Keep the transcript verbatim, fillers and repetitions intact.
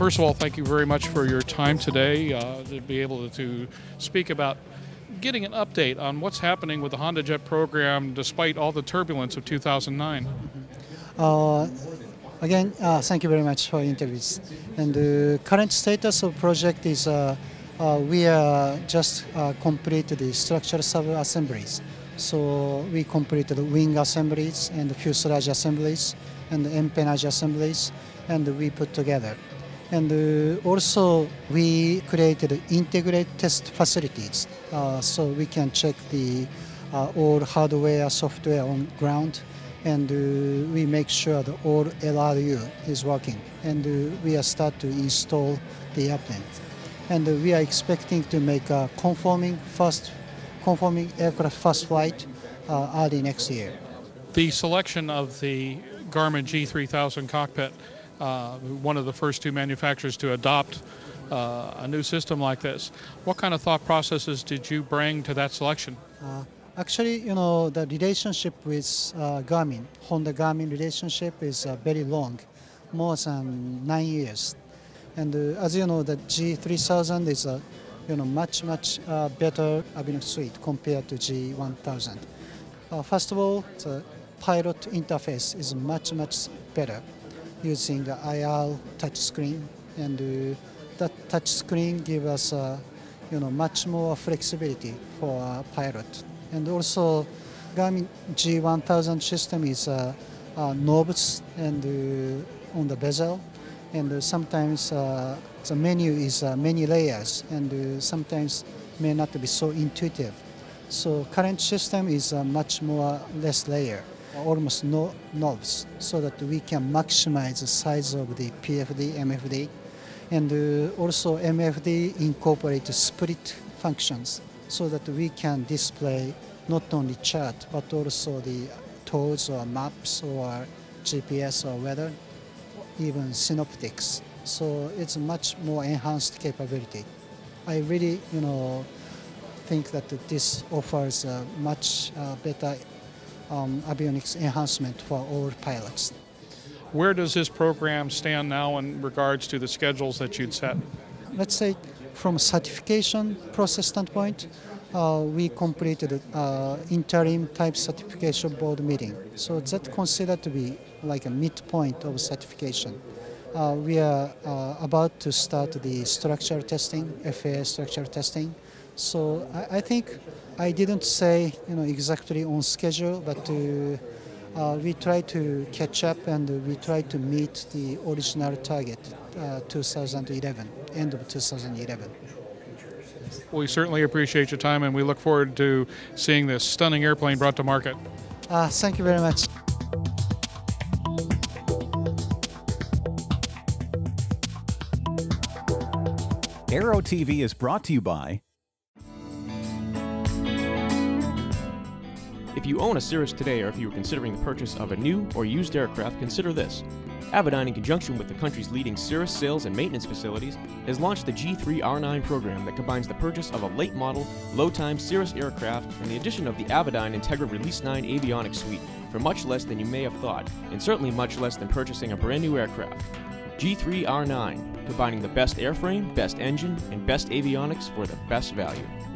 First of all, thank you very much for your time today uh, to be able to speak about getting an update on what's happening with the HondaJet program despite all the turbulence of two thousand nine. Uh, again, uh, thank you very much for interviews. And the current status of project is uh, uh, we uh, just uh, completed the structural sub-assemblies. So we completed the wing assemblies and the fuselage assemblies and the empennage assemblies, and we put together. And uh, also we created integrated test facilities uh, so we can check the uh, all hardware, software on ground, and uh, we make sure that all L R U is working, and uh, we are start to install the airplane. And uh, we are expecting to make a conforming first, conforming aircraft first flight uh, early next year. The selection of the Garmin G three thousand cockpit, Uh, one of the first two manufacturers to adopt uh, a new system like this. What kind of thought processes did you bring to that selection? Uh, actually, you know, the relationship with uh, Garmin, Honda Garmin relationship is uh, very long, more than nine years. And uh, as you know, the G three thousand is a, you know, much, much uh, better avionics suite compared to G one thousand. Uh, first of all, the pilot interface is much, much better, using the I R touchscreen, and uh, that touchscreen gives us, uh, you know, much more flexibility for a pilot. And also, Garmin G one thousand system is uh, uh, knobs and uh, on the bezel, and uh, sometimes uh, the menu is uh, many layers, and uh, sometimes may not be so intuitive. So current system is uh, much more less layer, almost no knobs, so that we can maximize the size of the P F D, M F D, and uh, also M F D incorporates split functions so that we can display not only chart but also the tools or maps or G P S or weather, even synoptics. So it's much more enhanced capability. I really, you know, think that this offers a much uh, better Um, avionics enhancement for all pilots. Where does this program stand now in regards to the schedules that you'd set? Let's say from certification process standpoint, uh, we completed uh, interim type certification board meeting. So that's considered to be like a midpoint of certification. Uh, we are uh, about to start the structural testing, F A A structural testing. So I, I think I didn't say, you know, exactly on schedule, but uh, uh, we try to catch up, and we try to meet the original target, uh, two thousand eleven, end of two thousand eleven. We certainly appreciate your time, and we look forward to seeing this stunning airplane brought to market. Uh, thank you very much. Aero T V is brought to you by. If you own a Cirrus today, or if you are considering the purchase of a new or used aircraft, consider this. Avidyne, in conjunction with the country's leading Cirrus sales and maintenance facilities, has launched the G three R nine program that combines the purchase of a late-model, low-time Cirrus aircraft and the addition of the Avidyne Integra Release nine avionics suite for much less than you may have thought, and certainly much less than purchasing a brand new aircraft. G three R nine, combining the best airframe, best engine, and best avionics for the best value.